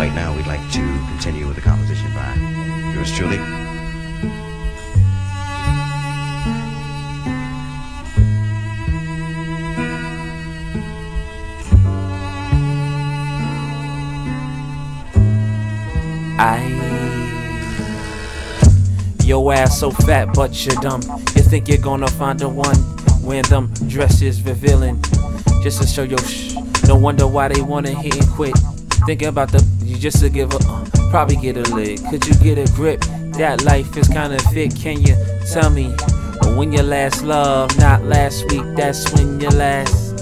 Right now, we'd like to continue with the composition by yours truly. Your ass so fat, but you're dumb. You think you're gonna find the one when them dresses revealing, just to show your shh. No wonder why they wanna hit and quit. Thinking about the you just to give a probably get a lick. Could you get a grip? That life is kinda thick. Can you tell me when your last love? Not last week. That's when your last.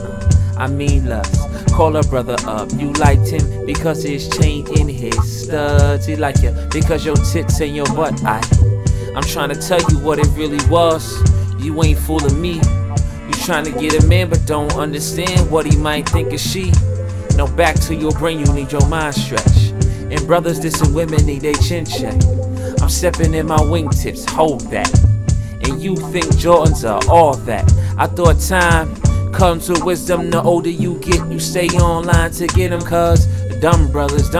I mean lust. Call a brother up, you liked him because his chain in his studs. He like you because your tits and your butt. I'm trying to tell you what it really was. You ain't fooling me. You trying to get a man but don't understand what he might think of she. No, back to your brain, you need your mind stretched. And brothers dissing women need they chin check. I'm stepping in my wingtips, hold that. And you think Jordans are all that. I thought time comes with wisdom. The older you get, you stay online to get them, cuz dumb brothers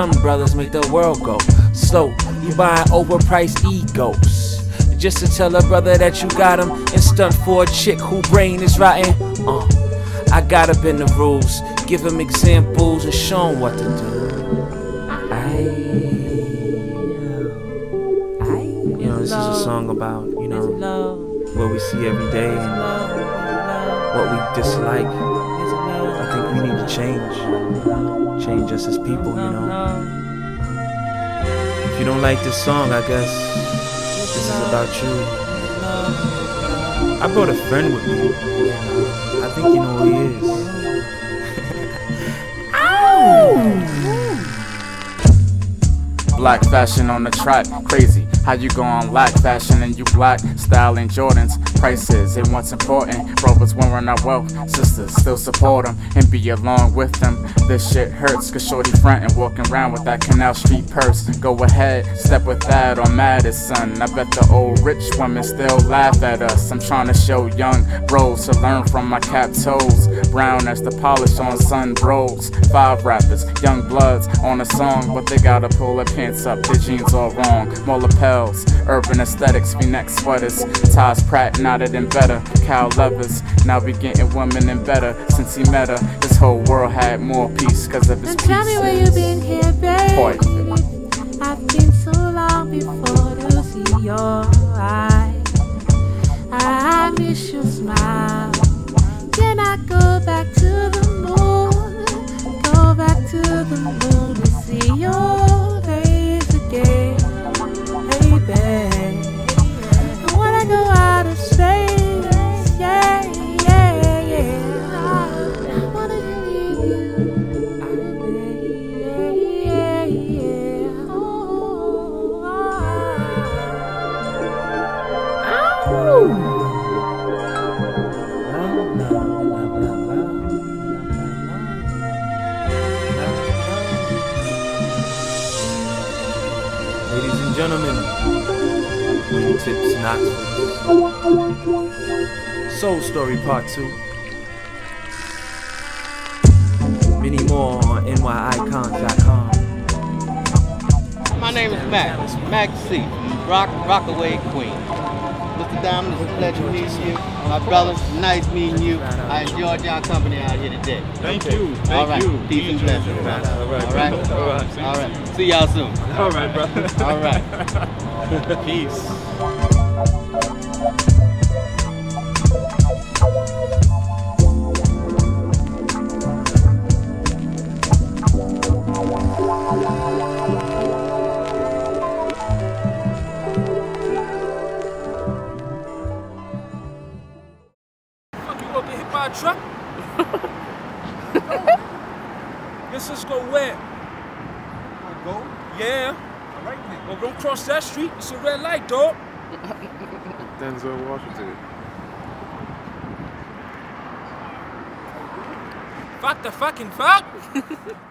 make the world go slow. You buying overpriced egos just to tell a brother that you got him, and stunt for a chick who brain is rotten. I gotta bend the rules, give him examples and show him what to do. You know, this is a song about, you know, what we see every day and what we dislike. I think we need to change us as people, you know. If you don't like this song, I guess this is about you. I brought a friend with me. I think you know who he is. Ow! Black fashion on the track, crazy. How you going lack fashion and you black, styling Jordans, prices and what's important. Brothers wearing our wealth, sisters still support them and be along with them. This shit hurts, cause shorty front and walking around with that Canal Street purse. Go ahead, step with that on Madison. I bet the old rich women still laugh at us. I'm trying to show young bros to learn from my cap toes. Brown as the polish on sun bros. Five rappers, young bloods on a song, but they gotta pull their pants up, their jeans all wrong. More lapel, urban aesthetics, V-neck sweaters, ties Pratt knotted and better, cow lovers. Now we getting women and better since he met her. This whole world had more peace cause of his peace. Tell me where you been here, baby. I've been so long before to see your eyes. I miss your smile. Can I go back to the moon? Go back to the moon to see your face again. I wanna go out of space, yeah. I wanna leave you, yeah. Oh, Ladies and gentlemen, Tips not Soul Story Part 2. Many more on NYICON.com. My name is Max, Max C, Rockaway, Queen. Mr. Diamond, it's a pleasure meeting you. My brother, nice meeting you. I enjoyed y'all company out here today. Thank you. All right, peace and blessings. All right. See y'all soon. All right, brother. All right. Peace. Truck. Your Cisco wet. Go? Yeah. All right, man. Well, don't cross that street. It's a red light, dog. Denzel Washington. Fuck the fucking fuck.